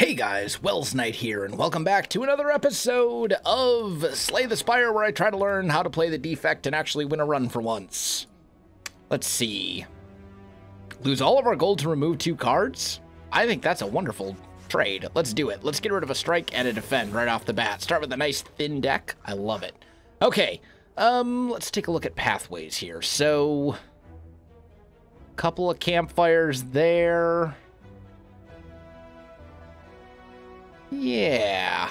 Hey guys, Wells Knight here, and welcome back to another episode of Slay the Spire, where I try to learn how to play the defect and actually win a run for once. Let's see. Lose all of our gold to remove 2 cards? I think that's a wonderful trade. Let's do it. Let's get rid of a strike and a defend right off the bat. Start with a nice thin deck. I love it. Okay, let's take a look at pathways here. So, couple of campfires there. Yeah,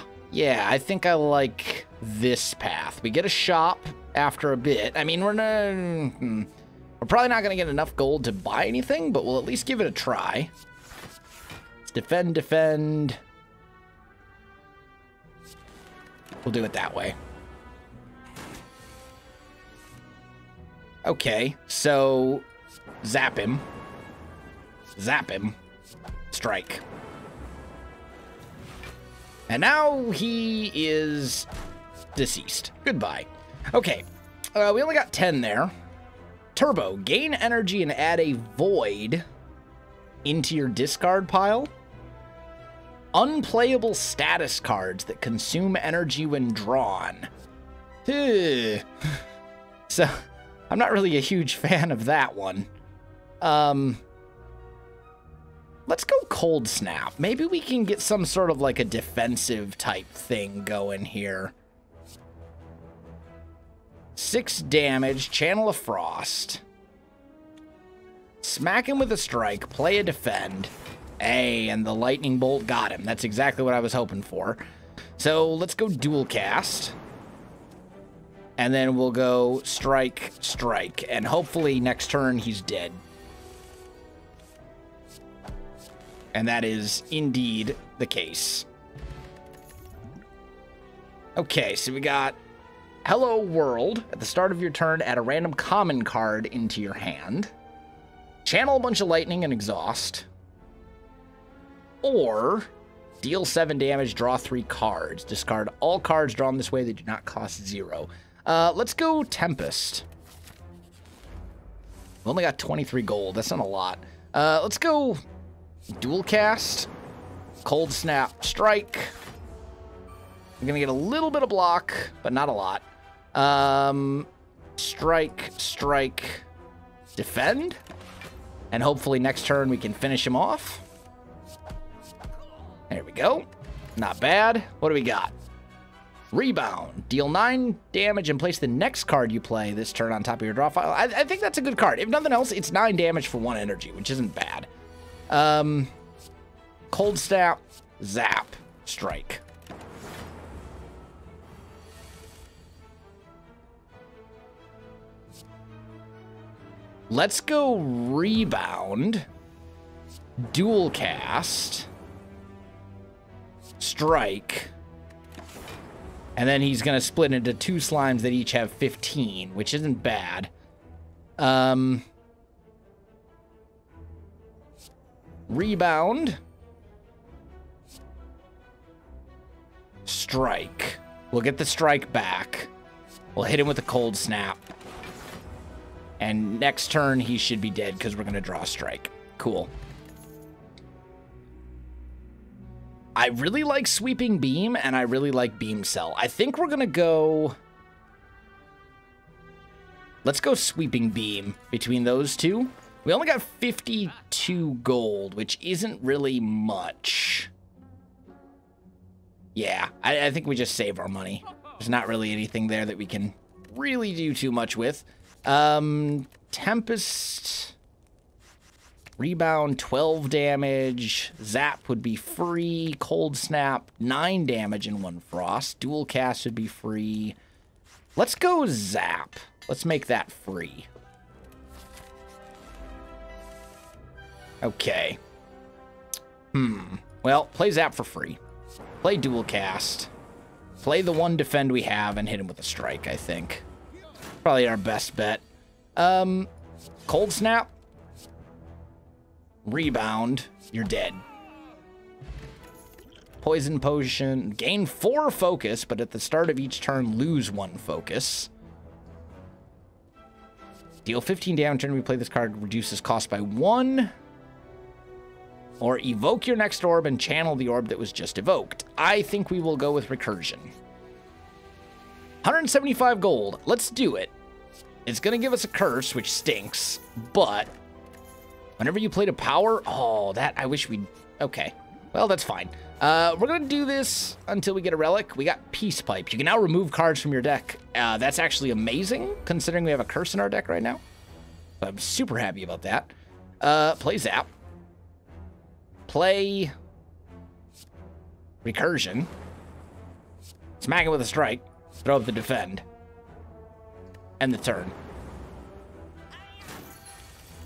I think I like this path. We get a shop after a bit. I mean, we're probably not going to get enough gold to buy anything, but we'll at least give it a try. Let's defend. We'll do it that way. Okay, so zap him, strike. And now he is deceased. Goodbye. Okay, we only got 10 there. Turbo, gain energy and add a void into your discard pile. Unplayable status cards that consume energy when drawn. So, I'm not really a huge fan of that one. Let's go Cold Snap. Maybe we can get some sort of like a defensive type thing going here. 6 damage, Channel of Frost. Smack him with a strike, play a defend. Hey, and the lightning bolt got him. That's exactly what I was hoping for. So let's go dual cast. And then we'll go strike, strike. And hopefully next turn he's dead. And that is indeed the case. Okay, so we got Hello World. At the start of your turn, add a random common card into your hand. Channel a bunch of lightning and exhaust. Or deal 7 damage, draw 3 cards. Discard all cards drawn this way that do not cost 0. Let's go Tempest. We only got 23 gold. That's not a lot. Let's go dual cast, cold snap, strike. I'm gonna get a little bit of block, but not a lot. Strike, strike, defend, and hopefully next turn we can finish him off. There we go. Not bad. What do we got? Rebound. Deal 9 damage and place the next card you play this turn on top of your draw file. I think that's a good card. If nothing else, it's 9 damage for 1 energy, which isn't bad. Cold snap, zap, strike. Let's go rebound, dual cast, strike, and then he's gonna split into 2 slimes that each have 15, which isn't bad. Rebound, strike. We'll get the strike back. We'll hit him with a cold snap. And next turn, he should be dead because we're going to draw a strike. Cool. I really like Sweeping Beam, and I really like Beam Cell. I think we're going to go... Let's go Sweeping Beam between those 2. We only got 52 gold, which isn't really much. Yeah, I think we just save our money. There's not really anything there that we can really do too much with. Tempest, rebound, 12 damage. Zap would be free. Cold snap, 9 damage and 1 frost. Dual cast would be free. Let's go zap. Let's make that free. Okay. Well, play zap for free. Play dual cast. Play the 1 defend we have and hit him with a strike, I think. Probably our best bet. Cold snap. Rebound. You're dead. Poison potion. Gain 4 focus, but at the start of each turn, lose 1 focus. Deal 15 damage. Turn we play this card, reduces cost by 1. or evoke your next orb and channel the orb that was just evoked. I think we will go with recursion. 175 gold. Let's do it. It's going to give us a curse, which stinks, but whenever you play to power, oh, that I wish we'd, okay. Well, that's fine. We're going to do this until we get a relic. We got Peace Pipe. You can now remove cards from your deck. That's actually amazing, considering we have a curse in our deck right now. I'm super happy about that. Play Zap. Play Recursion. Smack it with a strike. Throw up the defend. End the turn.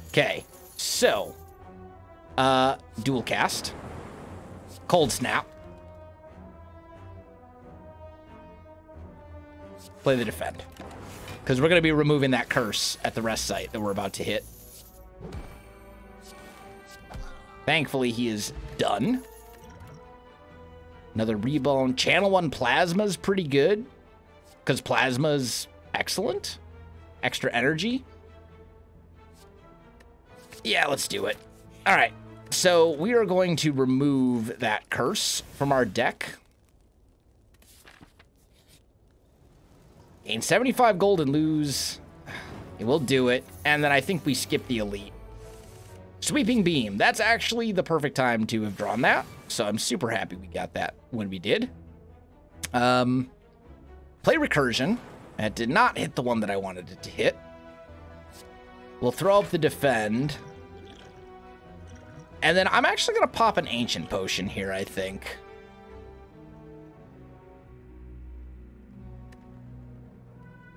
Okay, so. Dual cast. Cold Snap. Play the defend. Because we're going to be removing that curse at the rest site that we're about to hit. Thankfully, he is done. Another Rebone. Channel 1 Plasma is pretty good. Because Plasma is excellent. Extra energy. Yeah, let's do it. All right. So we are going to remove that curse from our deck. Gain 75 gold and lose. It will do it. And then I think we skip the elite. Sweeping Beam. That's actually the perfect time to have drawn that. So I'm super happy we got that when we did. Play Recursion. That did not hit the one that I wanted it to hit. We'll throw up the defend. And then I'm actually going to pop an Ancient Potion here, I think.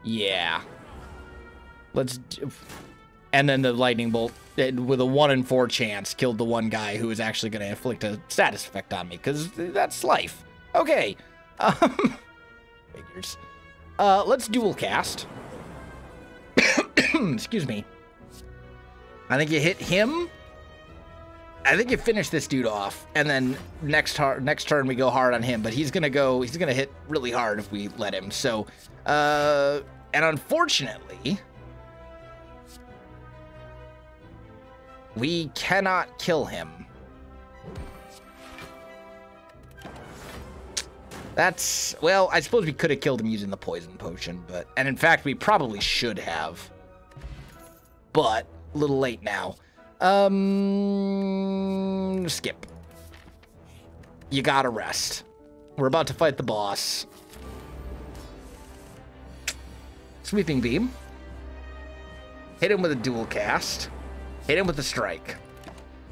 Yeah. Let's do... And then the Lightning Bolt, with a 1 in 4 chance, killed the one guy who was actually going to inflict a status effect on me, because that's life. Okay. Figures. Let's dual cast. Excuse me. I think you hit him. I think you finish this dude off, and then next turn we go hard on him, but he's gonna hit really hard if we let him. So, and unfortunately, we cannot kill him. That's, well, I suppose we could have killed him using the poison potion, but, and in fact, we probably should have, but a little late now. Skip. You gotta rest. We're about to fight the boss. Sweeping Beam. Hit him with a dual cast. Hit him with a strike.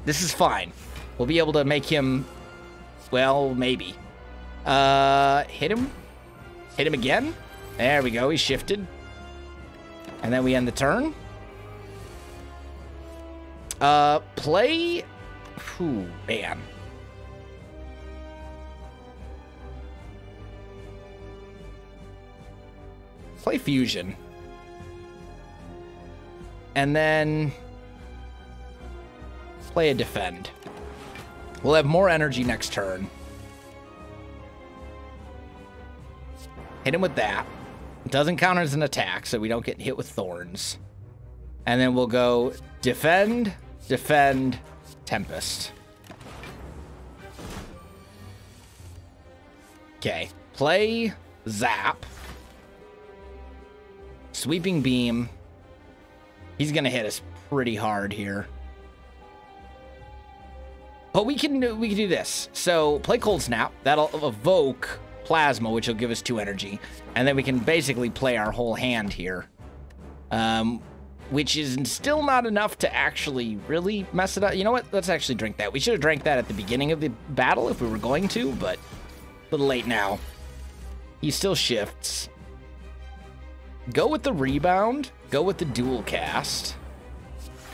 This is fine. We'll be able to make him, well, maybe. Hit him. Hit him again. There we go. He shifted. And then we end the turn. Play... Ooh, man. Play Fusion. And then... play a defend. We'll have more energy next turn. Hit him with that. It doesn't count as an attack, so we don't get hit with thorns. And then we'll go defend... defend, Tempest. Okay, play Zap. Sweeping Beam. He's gonna hit us pretty hard here. But we can do this. So play Cold Snap. That'll evoke Plasma, which will give us 2 energy, and then we can basically play our whole hand here. Which is still not enough to actually really mess it up. You know what? Let's actually drink that. We should have drank that at the beginning of the battle if we were going to, but a little late now. He still shifts. Go with the rebound. Go with the dual cast.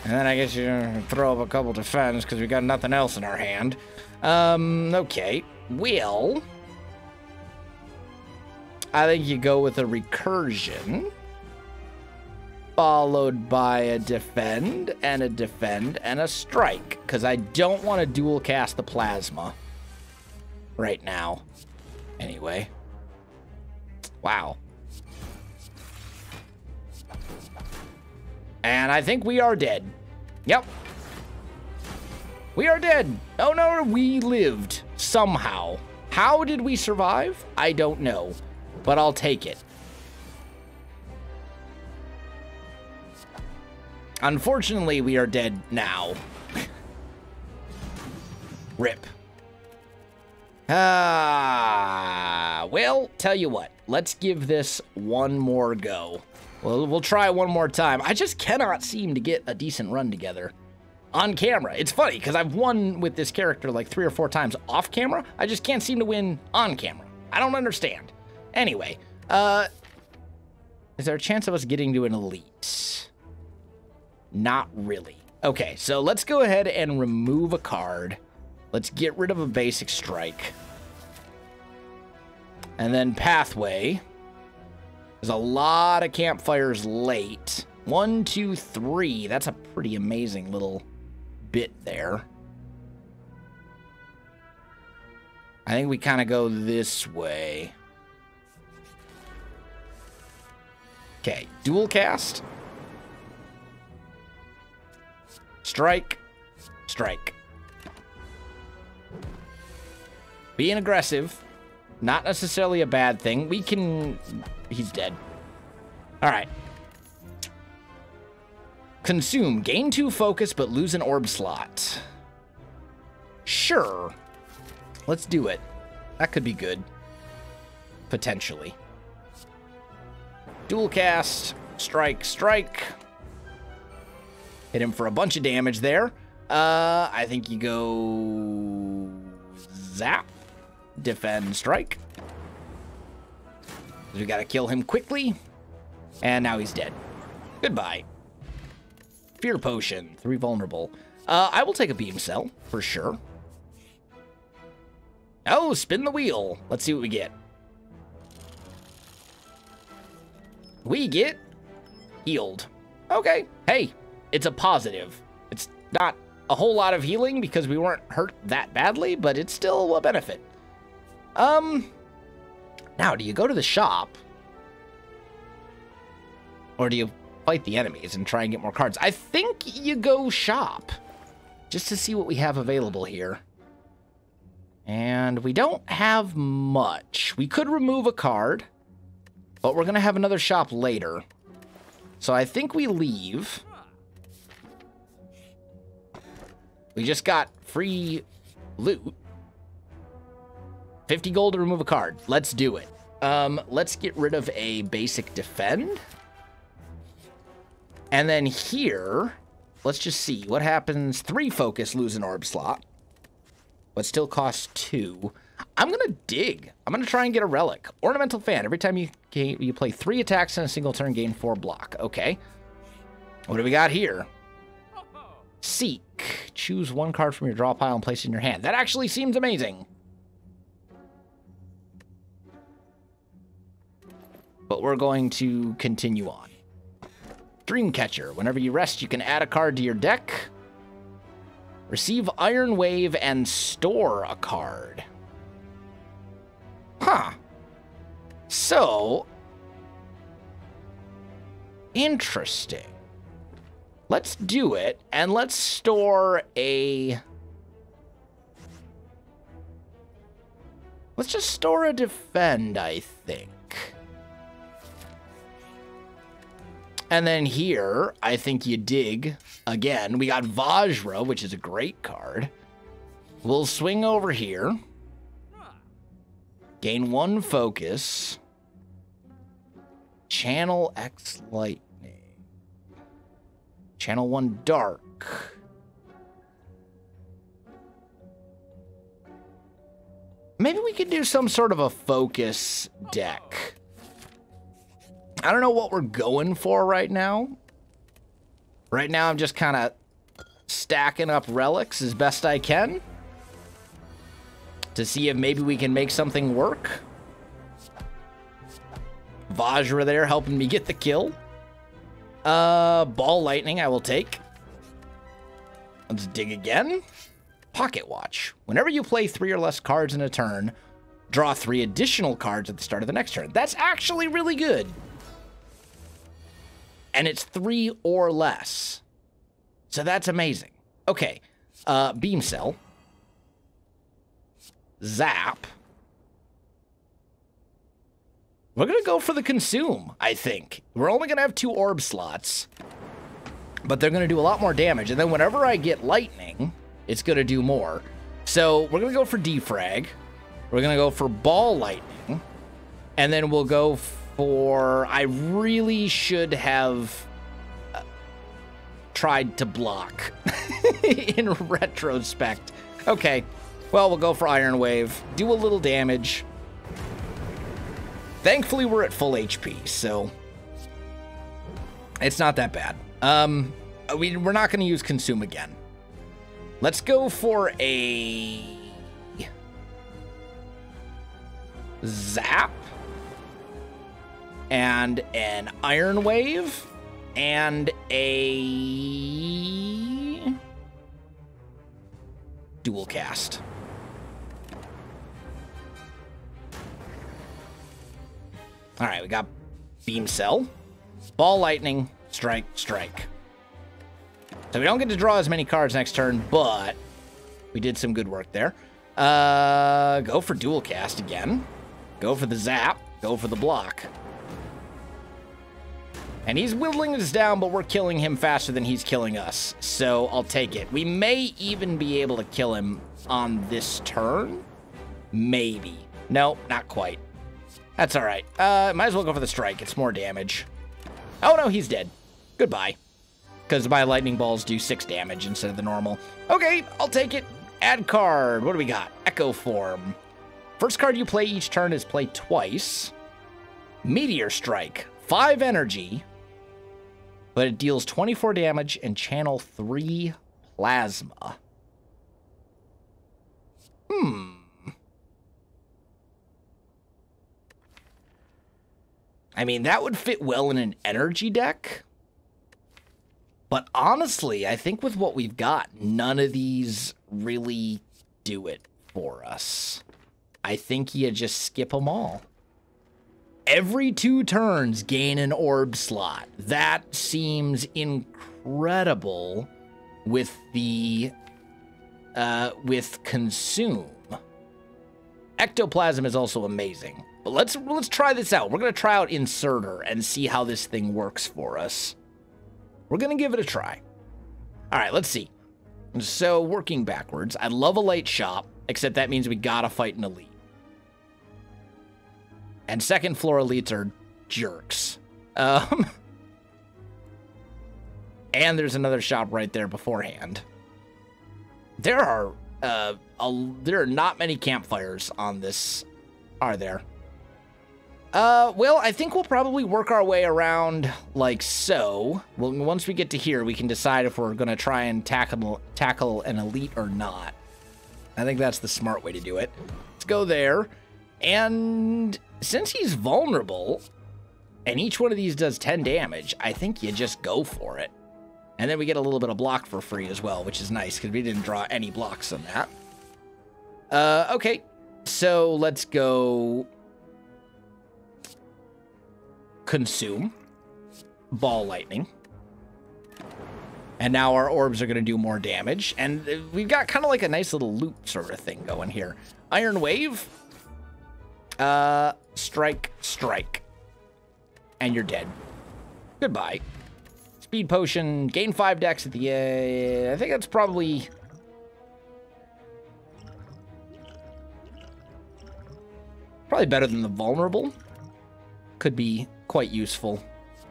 And then I guess you throw up a couple defense because we got nothing else in our hand. Okay. Well, I think you go with a recursion. Followed by a defend, and a defend, and a strike. Because I don't want to dual cast the plasma. Right now. Anyway. Wow. And I think we are dead. Yep. We are dead. Oh no, we lived somehow. How did we survive? I don't know, but I'll take it. Unfortunately, we are dead now. Rip. Ah, well, tell you what, let's give this one more go. We'll try one more time. I just cannot seem to get a decent run together on camera. It's funny because I've won with this character like 3 or 4 times off camera. I just can't seem to win on camera. I don't understand. Anyway, is there a chance of us getting to an elite? Not really. Okay, so let's go ahead and remove a card. Let's get rid of a basic strike. And then pathway. There's a lot of campfires late. 1, 2, 3. That's a pretty amazing little bit there. I think we kind of go this way. Okay, dual cast. Strike. Strike. Being aggressive, not necessarily a bad thing. We can... He's dead. All right. Consume. Gain 2 focus, but lose an orb slot. Sure. Let's do it. That could be good. Potentially. Dual cast. Strike, strike. Hit him for a bunch of damage there. I think you go... Zap. Defend, strike. We gotta kill him quickly. And now he's dead. Goodbye. Fear potion. 3 vulnerable. I will take a beam cell, for sure. Oh, spin the wheel. Let's see what we get. We get healed. Okay. Hey, it's a positive. It's not a whole lot of healing because we weren't hurt that badly, but it's still a benefit. Now, do you go to the shop? Or do you fight the enemies and try and get more cards? I think you go shop. Just to see what we have available here. And we don't have much. We could remove a card. But we're going to have another shop later. So I think we leave. We just got free loot. 50 gold to remove a card. Let's do it. Let's get rid of a basic defend. And then here, let's just see what happens. 3 focus, lose an orb slot. But still costs 2. I'm going to dig. I'm going to try and get a relic. Ornamental fan. Every time you play 3 attacks in a single turn, gain 4 block. Okay. What do we got here? Seek. Choose 1 card from your draw pile and place it in your hand. That actually seems amazing. But we're going to continue on. Dreamcatcher. Whenever you rest, you can add a card to your deck. Receive Iron Wave and store a card. Huh. So. Interesting. Let's do it. And let's store a... Let's just store a defend, I think. And then here, I think you dig again. We got Vajra, which is a great card. We'll swing over here. Gain 1 focus. Channel X lightning. Channel 1 dark. Maybe we could do some sort of a focus deck. I don't know what we're going for right now. Right now, I'm just kind of stacking up relics as best I can to see if maybe we can make something work. Vajra there helping me get the kill. Ball lightning I will take. Let's dig again. Pocket watch. Whenever you play 3 or less cards in a turn, draw 3 additional cards at the start of the next turn. That's actually really good. And it's 3 or less. So that's amazing. Okay. Beam Cell. Zap. We're going to go for the consume, I think. We're only going to have 2 orb slots, but they're going to do a lot more damage. And then whenever I get lightning, it's going to do more. So we're going to go for defrag. We're going to go for ball lightning. And then we'll go for... I really should have tried to block in retrospect. Okay. Well, we'll go for Iron Wave. Do a little damage. Thankfully, we're at full HP, so it's not that bad. We're not going to use consume again. Let's go for a zap and an Iron Wave and a dual cast. All right, we got Beam Cell, Ball Lightning, Strike, Strike. So we don't get to draw as many cards next turn, but we did some good work there. Go for Dual Cast again. Go for the Zap. Go for the Block. And he's whittling us down, but we're killing him faster than he's killing us. So I'll take it. We may even be able to kill him on this turn. Maybe. Nope, not quite. That's all right. Might as well go for the strike. It's more damage. Oh, no, he's dead. Goodbye. Because my lightning balls do 6 damage instead of the normal. Okay, I'll take it. Add card. What do we got? Echo Form. First card you play each turn is played twice. Meteor Strike. 5 energy. But it deals 24 damage and channel 3 plasma. I mean, that would fit well in an energy deck. But honestly, I think with what we've got, none of these really do it for us. I think you just skip them all. Every 2 turns, gain an orb slot. That seems incredible with the with consume. Ectoplasm is also amazing. But let's try this out. We're going to try out Inserter and see how this thing works for us. We're going to give it a try. All right, let's see. So working backwards, I love a late shop, except that means we got to fight an elite. And second floor elites are jerks. And there's another shop right there beforehand. There are not many campfires on this. Are there? Well, I think we'll probably work our way around like so. Well, once we get to here, we can decide if we're going to try and tackle an elite or not. I think that's the smart way to do it. Let's go there. And since he's vulnerable, and each one of these does 10 damage, I think you just go for it. And then we get a little bit of block for free as well, which is nice because we didn't draw any blocks on that. Okay. So let's go consume, ball lightning. And now our orbs are going to do more damage. And we've got kind of like a nice little loop sort of thing going here. Iron Wave, strike, strike. And you're dead. Goodbye. Speed Potion, gain 5 dex at the end. I think that's probably... probably better than the vulnerable. Could be quite useful.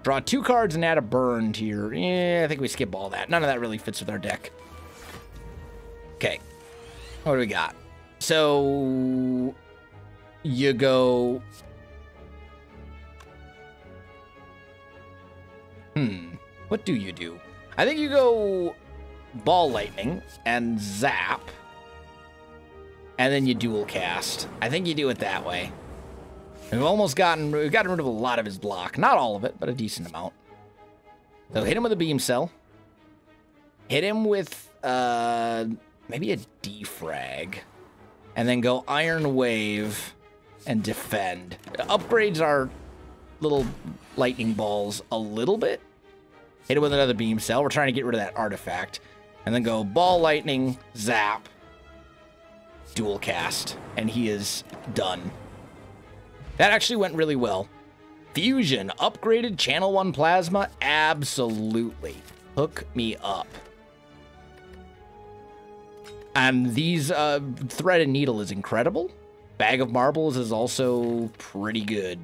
Draw 2 cards and add a burn to your... yeah, I think we skip all that. None of that really fits with our deck. Okay. What do we got? So... you go... What do you do? I think you go... ball lightning and zap... and then you dual cast. I think you do it that way. We've almost gotten rid of a lot of his block. Not all of it, but a decent amount. So hit him with a beam cell. Hit him with maybe a defrag. And then go iron wave and defend. It upgrades our little lightning balls a little bit. Hit him with another beam cell. We're trying to get rid of that artifact. and then go ball lightning, zap, dual cast, and he is done. That actually went really well. Fusion, upgraded Channel 1 Plasma? Absolutely. Hook me up. And these, Thread and Needle is incredible. Bag of Marbles is also pretty good.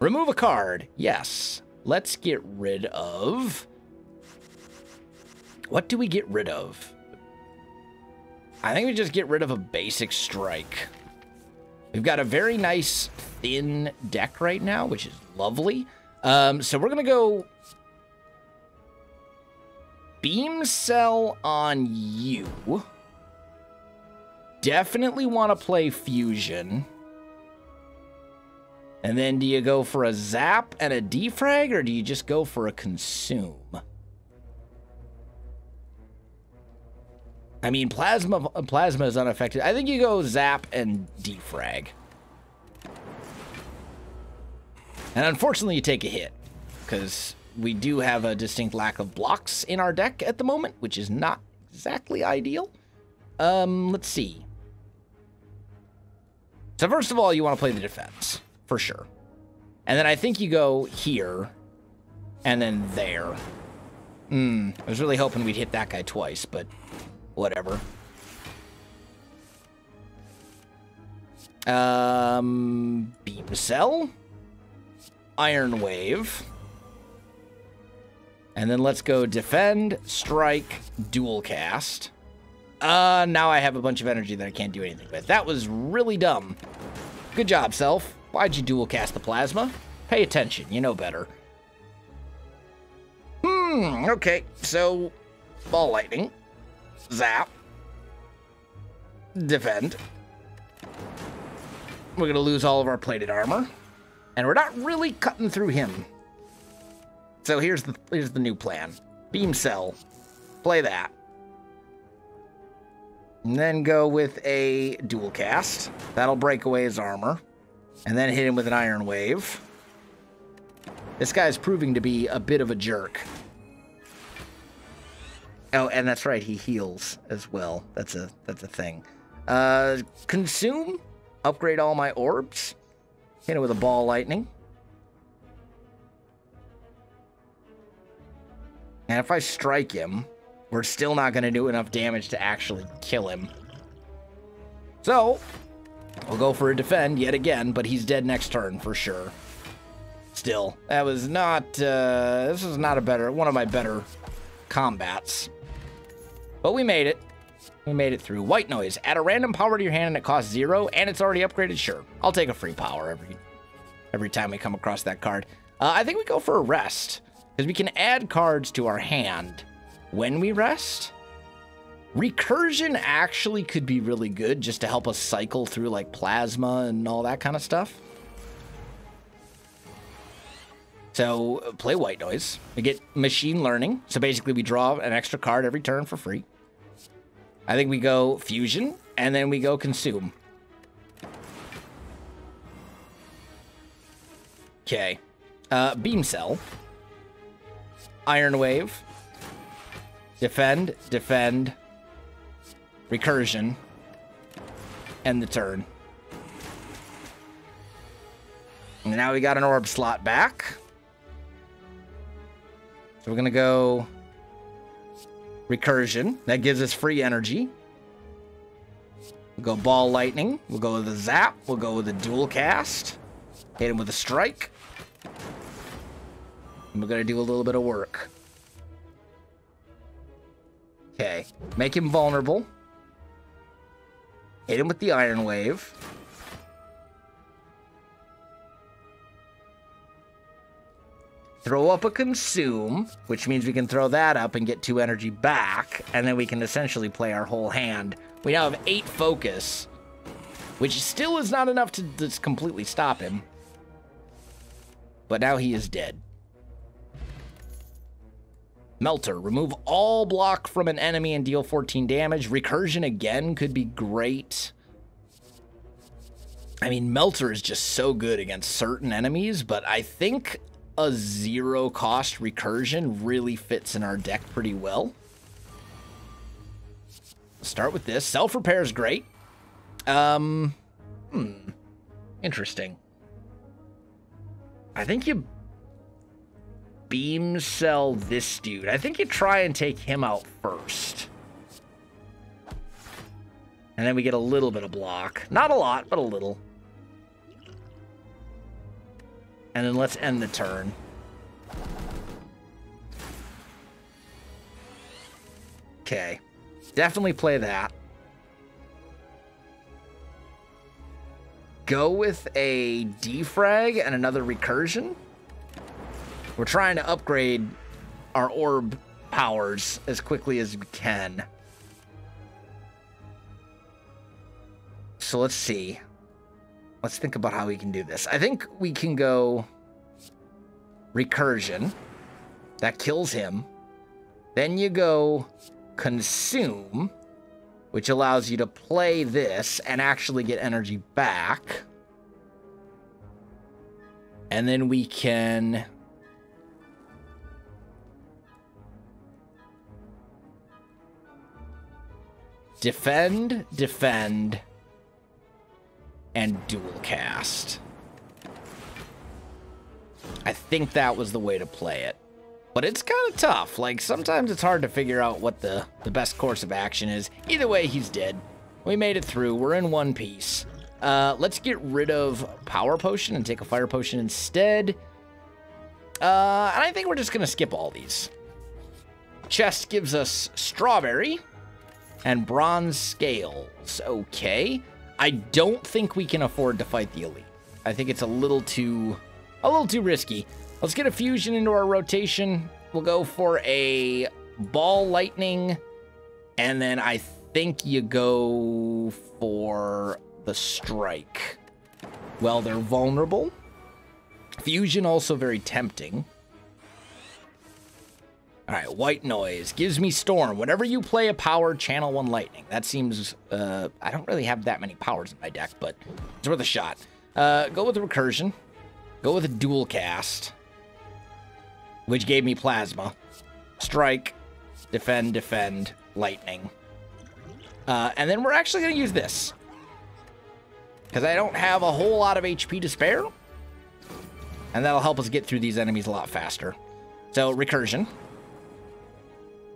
Remove a card. Yes. Let's get rid of... What do we get rid of? I think we just get rid of a basic strike. We've got a very nice thin deck right now, which is lovely. So we're going to go Beam Cell on you. Definitely want to play Fusion. And then do you go for a Zap and a Defrag, or do you just go for a Consume? I mean, plasma is unaffected. I think you go Zap and Defrag. And unfortunately, you take a hit, because we do have a distinct lack of blocks in our deck at the moment, which is not exactly ideal. Let's see. So first of all, you want to play the defense, for sure. And then I think you go here, and then there. I was really hoping we'd hit that guy twice, but... whatever. Beam Cell. Iron Wave. And then let's go Defend, Strike, Dual Cast. Now I have a bunch of energy that I can't do anything with. That was really dumb. Good job, self. Why'd you dual cast the plasma? Pay attention. You know better. Okay. So, Ball Lightning. Zap. Defend. We're going to lose all of our plated armor. And we're not really cutting through him. So here's the new plan. Beam Cell. Play that. And then go with a dual cast. That'll break away his armor. And then hit him with an Iron Wave. This guy's proving to be a bit of a jerk. Oh, and that's right, he heals as well. That's a thing. Consume, upgrade all my orbs, hit it with a ball lightning. And if I strike him, we're still not gonna do enough damage to actually kill him. So, we'll go for a defend yet again, but he's dead next turn for sure. Still, that was not, this was not one of my better combats. But we made it. We made it through. White Noise. Add a random power to your hand and it costs 0, and it's already upgraded? Sure. I'll take a free power every time we come across that card. I think we go for a rest, because we can add cards to our hand when we rest. Recursion actually could be really good just to help us cycle through, like, plasma and all that kind of stuff. So, play White Noise. We get Machine Learning. So basically we draw an extra card every turn for free. I think we go Fusion, and then we go Consume. Okay. Beam Cell. Iron Wave. Defend, Defend. Recursion. End the turn. And now we got an orb slot back. So we're going to go... Recursion. That gives us free energy. We'll go Ball Lightning. We'll go with a Zap. We'll go with a Dual Cast. Hit him with a Strike. And we're going to do a little bit of work. Okay. Make him vulnerable. Hit him with the Iron Wave. Throw up a Consume, which means we can throw that up and get 2 energy back, and then we can essentially play our whole hand. We now have 8 focus, which still is not enough to just completely stop him. But now he is dead. Melter. Remove all block from an enemy and deal 14 damage. Recursion again could be great. I mean, Melter is just so good against certain enemies, but I think... a 0 cost recursion really fits in our deck pretty well. Start with this. Self-repair is great. Interesting. I think you beam cell this dude. I think you try and take him out first. And then we get a little bit of block. Not a lot, but a little. And then let's end the turn. Okay. Definitely play that. Go with a defrag and another recursion. We're trying to upgrade our orb powers as quickly as we can. So let's see. Let's think about how we can do this. I think we can go recursion. That kills him. Then you go consume, which allows you to play this and actually get energy back. And then we can... defend, defend, and dual cast. I think that was the way to play it. But it's kind of tough. Like, sometimes it's hard to figure out what the best course of action is. Either way, he's dead. We made it through. We're in one piece. Let's get rid of Power Potion and take a Fire Potion instead. And I think we're just going to skip all these. Chest gives us Strawberry and Bronze Scales. Okay. I don't think we can afford to fight the Elite. I think it's a little too risky. Let's get a fusion into our rotation. We'll go for a ball lightning. And then I think you go for the strike. Well, they're vulnerable. Fusion also very tempting. All right, white noise. Gives me storm. Whenever you play a power, channel one lightning. That seems... I don't really have that many powers in my deck, but it's worth a shot. Go with the recursion. Go with a dual cast. Which gave me plasma. Strike, defend, defend, lightning. And then we're actually going to use this. Because I don't have a whole lot of HP to spare. And that'll help us get through these enemies a lot faster. So, recursion.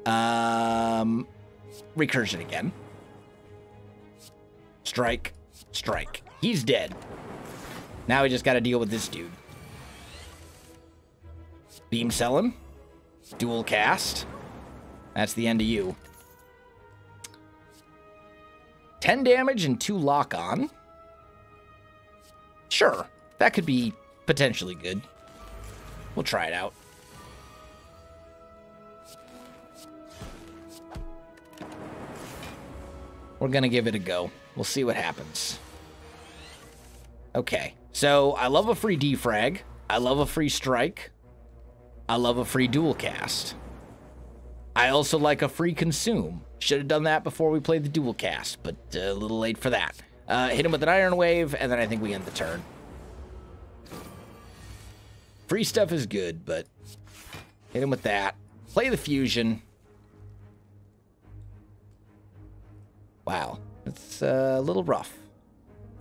Recursion again. Strike, strike. He's dead. Now we just got to deal with this dude. Beam cell him. Dual cast. That's the end of you. 10 damage and 2 lock on. Sure. That could be potentially good. We'll try it out. We're going to give it a go. We'll see what happens. Okay. So I love a free defrag. I love a free strike. I love a free dual cast. I also like a free consume. Should have done that before we played the dual cast, but a little late for that. Hit him with an iron wave, and then I think we end the turn. Free stuff is good, but hit him with that. Play the fusion. Wow, that's a little rough.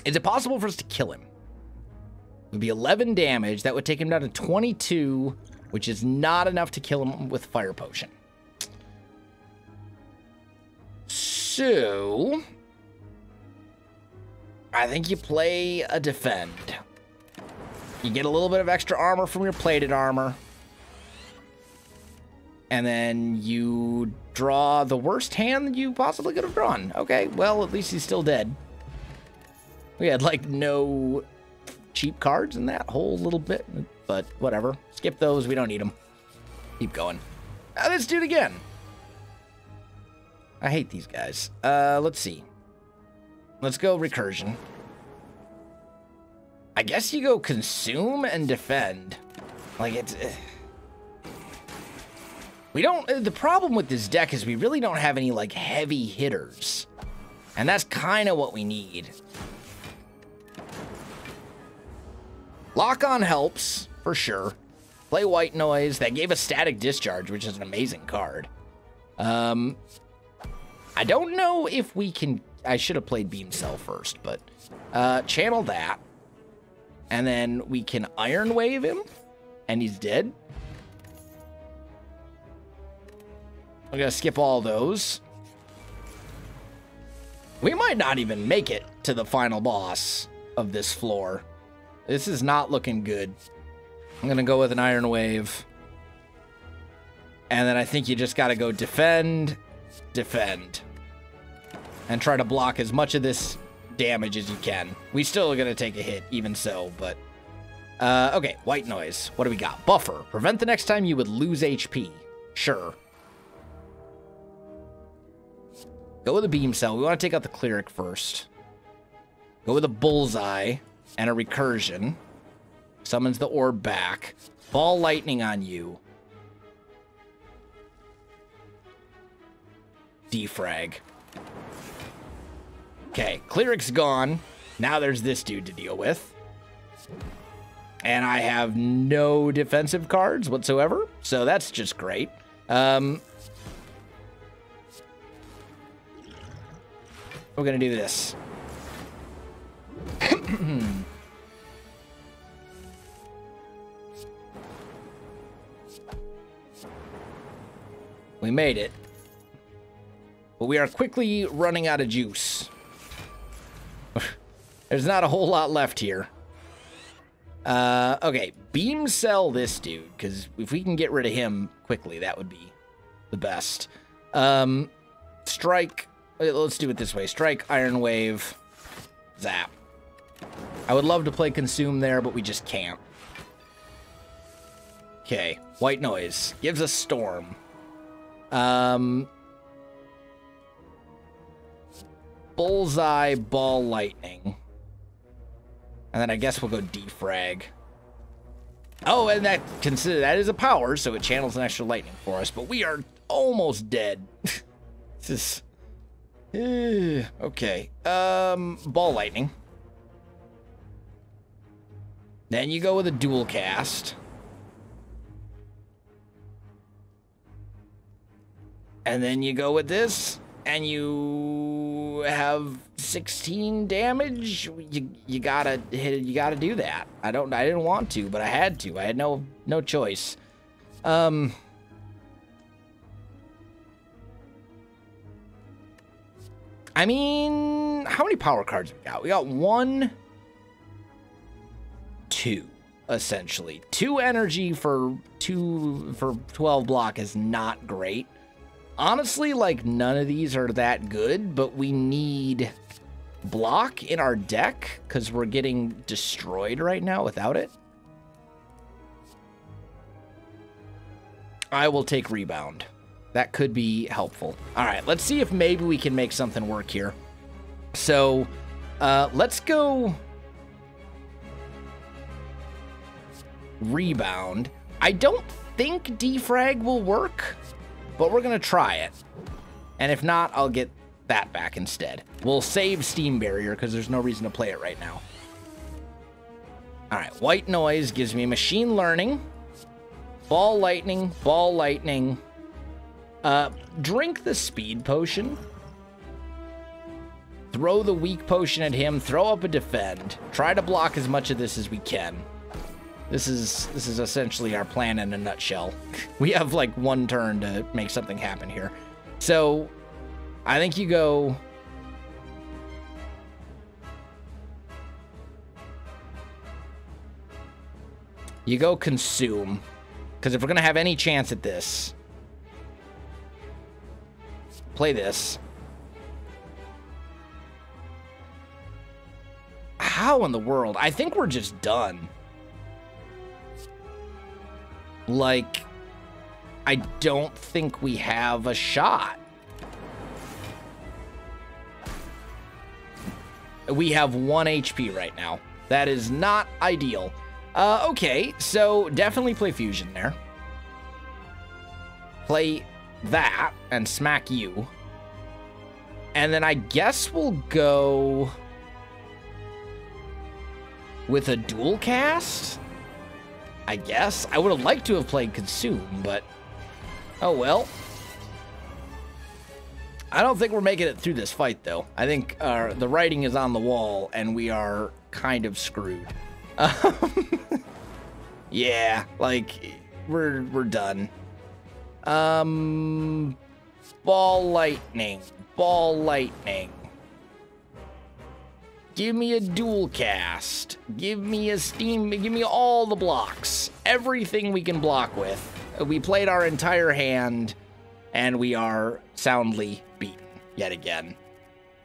Is it possible for us to kill him? It would be 11 damage. That would take him down to 22... which is not enough to kill him with Fire Potion. So, I think you play a defend. You get a little bit of extra armor from your plated armor. And then you draw the worst hand you possibly could have drawn. Okay, well, at least he's still dead. We had, like, no cheap cards in that whole little bit. But whatever. Skip those. We don't need them. Keep going. Let's do it again. I hate these guys. Let's see. Let's go recursion. I guess you go consume and defend. Like, it's... We don't... The problem with this deck is we really don't have any, like, heavy hitters. And that's kind of what we need. Lock on helps. For sure. Play White Noise. That gave us Static Discharge, which is an amazing card. I don't know if we can... I should have played Beam Cell first, but... channel that. And then we can Iron Wave him. And he's dead. I'm gonna skip all those. We might not even make it to the final boss of this floor. This is not looking good. I'm gonna go with an Iron Wave. And then I think you just gotta go defend, defend. And try to block as much of this damage as you can. We still are gonna take a hit, even so, but... okay, white noise. What do we got? Buffer. Prevent the next time you would lose HP. Sure. Go with a Beam Cell. We want to take out the Cleric first. Go with a Bullseye and a Recursion. Summons the orb back. Ball Lightning on you. Defrag. Okay, Cleric's gone. Now there's this dude to deal with. And I have no defensive cards whatsoever, so that's just great. We're gonna do this. We made it. But we are quickly running out of juice. There's not a whole lot left here. Okay, Beam Cell this dude, because if we can get rid of him quickly, that would be the best. Strike... Let's do it this way. Strike, Iron Wave, Zap. I would love to play Consume there, but we just can't. Okay. White Noise. Gives us Storm. Bullseye, Ball Lightning. And then I guess we'll go Defrag. Oh, and that is a power, so it channels an extra lightning for us, but we are almost dead. This is... Okay, Ball Lightning. Then you go with a Dual Cast. And then you go with this, and you have 16 damage. You gotta hit it, you gotta do that. I didn't want to, but I had to. I had no choice. I mean, how many power cards we got? We got 1, 2, essentially. 2 energy for 12 block is not great. Honestly, like, none of these are that good, but we need block in our deck because we're getting destroyed right now without it. I will take Rebound. That could be helpful. All right, let's see if maybe we can make something work here. So, let's go Rebound. I don't think Defrag will work, but we're gonna try it. And if not, I'll get that back instead. We'll save Steam Barrier because there's no reason to play it right now. All right, White Noise gives me Machine Learning, Ball Lightning, Ball Lightning. Drink the Speed Potion. Throw the Weak Potion at him. Throw up a Defend. Try to block as much of this as we can. This is essentially our plan in a nutshell. We have like 1 turn to make something happen here. So, I think you go... You go Consume. Because if we're going to have any chance at this... Play this. How in the world? I think we're just done. Like, I don't think we have a shot. We have 1 HP right now. That is not ideal. Okay, so definitely play Fusion there. Play that and smack you, and then I guess we'll go with a Dual Cast. I guess I would have liked to have played Consume, but oh well. I don't think we're making it through this fight, though. I think the writing is on the wall, and we are kind of screwed. Yeah, like, we're done. Ball lightning. Give me a dual cast. Give me a steam. Give me all the blocks. Everything we can block with. We played our entire hand, and we are soundly beaten yet again.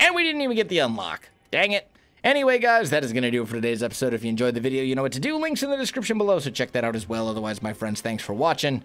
And we didn't even get the unlock. Dang it. Anyway, guys, that is going to do it for today's episode. If you enjoyed the video, you know what to do. Links in the description below, so check that out as well. Otherwise, my friends, thanks for watching.